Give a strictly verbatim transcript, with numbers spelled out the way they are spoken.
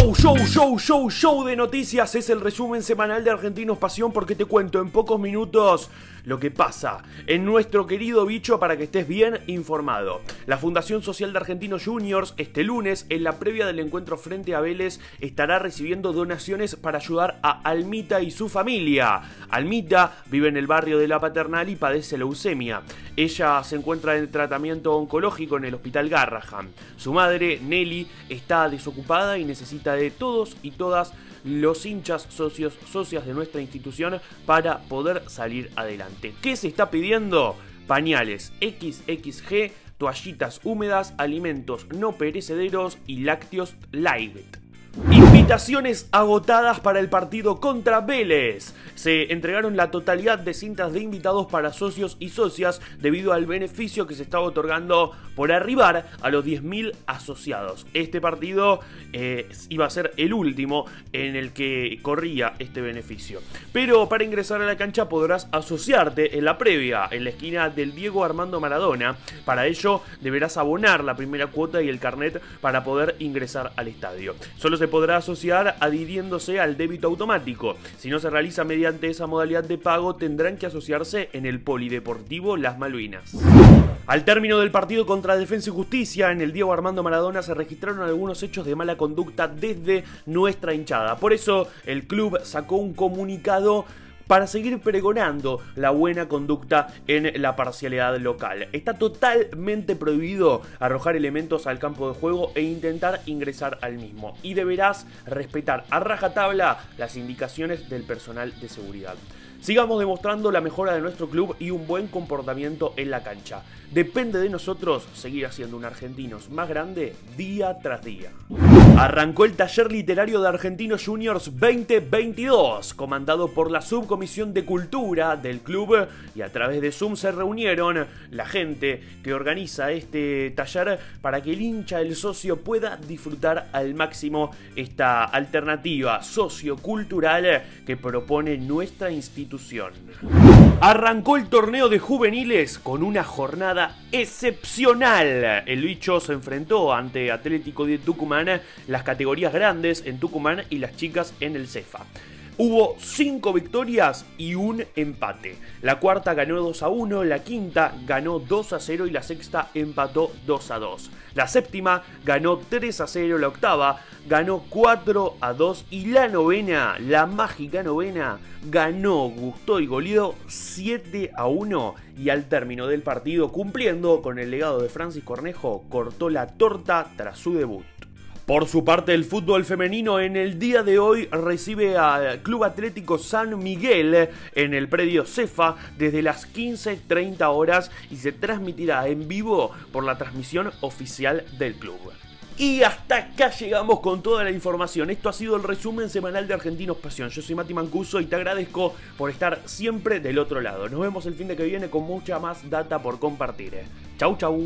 Show, show, show, show, show de noticias. Es el resumen semanal de Argentinos Pasión, porque te cuento en pocos minutos lo que pasa en nuestro querido bicho para que estés bien informado. La Fundación Social de Argentinos Juniors este lunes, en la previa del encuentro frente a Vélez, estará recibiendo donaciones para ayudar a Almita y su familia. Almita vive en el barrio de La Paternal y padece leucemia. Ella se encuentra en tratamiento oncológico en el Hospital Garrahan. Su madre, Nelly, está desocupada y necesita de todos y todas los hinchas, socios, socias de nuestra institución para poder salir adelante. ¿Qué se está pidiendo? Pañales equis equis ge, toallitas húmedas, alimentos no perecederos y lácteos light. Invitaciones agotadas para el partido contra Vélez. Se entregaron la totalidad de cintas de invitados para socios y socias debido al beneficio que se estaba otorgando por arribar a los diez mil asociados. Este partido eh, iba a ser el último en el que corría este beneficio. Pero para ingresar a la cancha podrás asociarte en la previa, en la esquina del Diego Armando Maradona. Para ello deberás abonar la primera cuota y el carnet para poder ingresar al estadio. Solo se podrá asociar adhiriéndose al débito automático. Si no se realiza mediante esa modalidad de pago, tendrán que asociarse en el Polideportivo Las Malvinas. Al término del partido contra Defensa y Justicia en el Diego Armando Maradona se registraron algunos hechos de mala conducta desde nuestra hinchada. Por eso el club sacó un comunicado para seguir pregonando la buena conducta en la parcialidad local. Está totalmente prohibido arrojar elementos al campo de juego e intentar ingresar al mismo, y deberás respetar a rajatabla las indicaciones del personal de seguridad. Sigamos demostrando la mejora de nuestro club y un buen comportamiento en la cancha. Depende de nosotros seguir haciendo un Argentinos más grande día tras día. Arrancó el taller literario de Argentinos Juniors veinte veintidós, comandado por la subcomisión de cultura del club, y a través de Zoom se reunieron la gente que organiza este taller para que el hincha, el socio, pueda disfrutar al máximo esta alternativa sociocultural que propone nuestra institución. Arrancó el torneo de juveniles con una jornada excepcional. El bicho se enfrentó ante Atlético de Tucumán, las categorías grandes en Tucumán y las chicas en el Cefa. Hubo cinco victorias y un empate. La cuarta ganó dos a uno, la quinta ganó dos a cero y la sexta empató dos a dos. La séptima ganó tres a cero, la octava ganó cuatro a dos y la novena, la mágica novena, ganó, gustó y goleó siete a uno. Y al término del partido, cumpliendo con el legado de Francis Cornejo, cortó la torta tras su debut. Por su parte, el fútbol femenino en el día de hoy recibe al Club Atlético San Miguel en el predio Cefa desde las quince treinta horas y se transmitirá en vivo por la transmisión oficial del club. Y hasta acá llegamos con toda la información. Esto ha sido el resumen semanal de Argentinos Pasión. Yo soy Mati Mancuso y te agradezco por estar siempre del otro lado. Nos vemos el fin de que viene con mucha más data por compartir. Chau, chau.